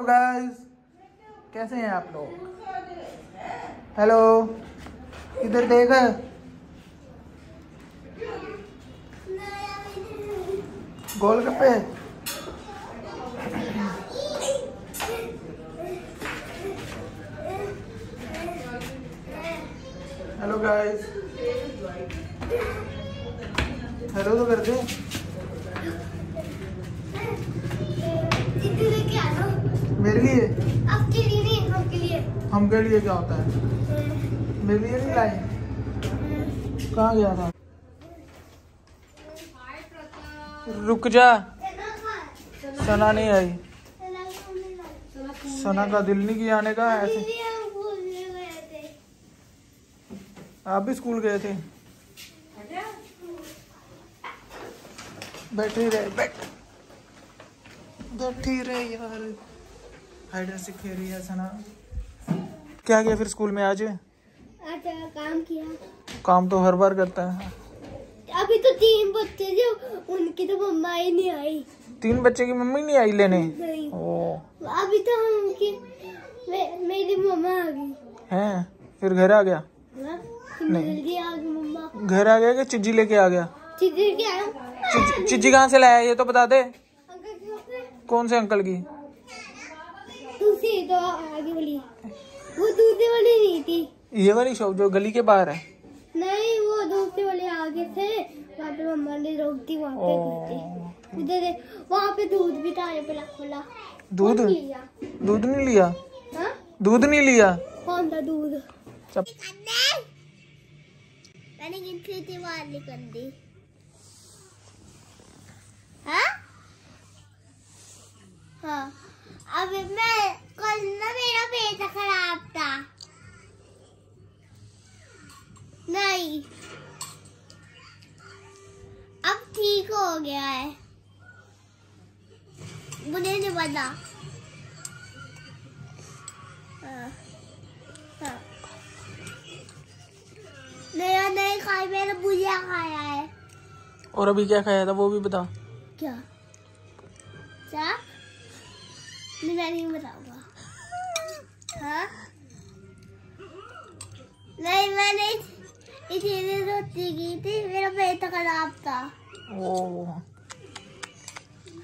Guys, कैसे हैं आप लोग? हेलो, इधर देख। गोलगप्पे हेलो गाइस, हेलो तो कर दे। मेरे लिए, आपके लिए नहीं, हमके लिए। हमके लिए क्या होता है? मेरे लिए नहीं लाई, कहाँ गया था? रुक जा, सना नहीं आई। सना का दिल नहीं किया आने का। ऐसे आप भी स्कूल गए थे? बैठी रहे यार, हाइडर से खेल रही है सना। क्या किया फिर स्कूल में आज? काम किया। काम तो हर बार करता है। अभी तो 3 बच्चे जो उनकी तो मम्मा ही नहीं आई। 3 बच्चे की मम्मी नहीं आई लेने? नहीं। ओ। अभी तो उनकी मेरी मम्मा आ गई हैं। फिर घर आ गया? नहीं, घर आ गया कि चिज्जी लेके आ गया? चिज्जी कहाँ से लाया ये तो बता दे। कौन से अंकल की? तो आगे वाली, वो दूसरी वाली नहीं थी, ये वाली शॉप जो गली के बाहर है। नहीं, वो दूसरे वाले आगे थे, वहाँ पे मम्मा ने रोक दी। वहाँ पे दूध भी था, खोला। दूध नहीं लिया? हा? दूध नहीं लिया? कौन था दूध? मैंने गिनती थी, वाली कर दी। हाँ, अब मैं कल ना मेरा पेट खराब था। नहीं, अब ठीक हो गया है। मुझे नहीं पता। हाँ। मेरा नहीं खाया, मेरा भुजिया खाया है। और अभी क्या खाया था वो भी बता। क्या मैं नहीं बताऊंगा। हाँ? नहीं, मैंने इसीलिए रोटी की थी, मेरा पेट खराब था। ओह।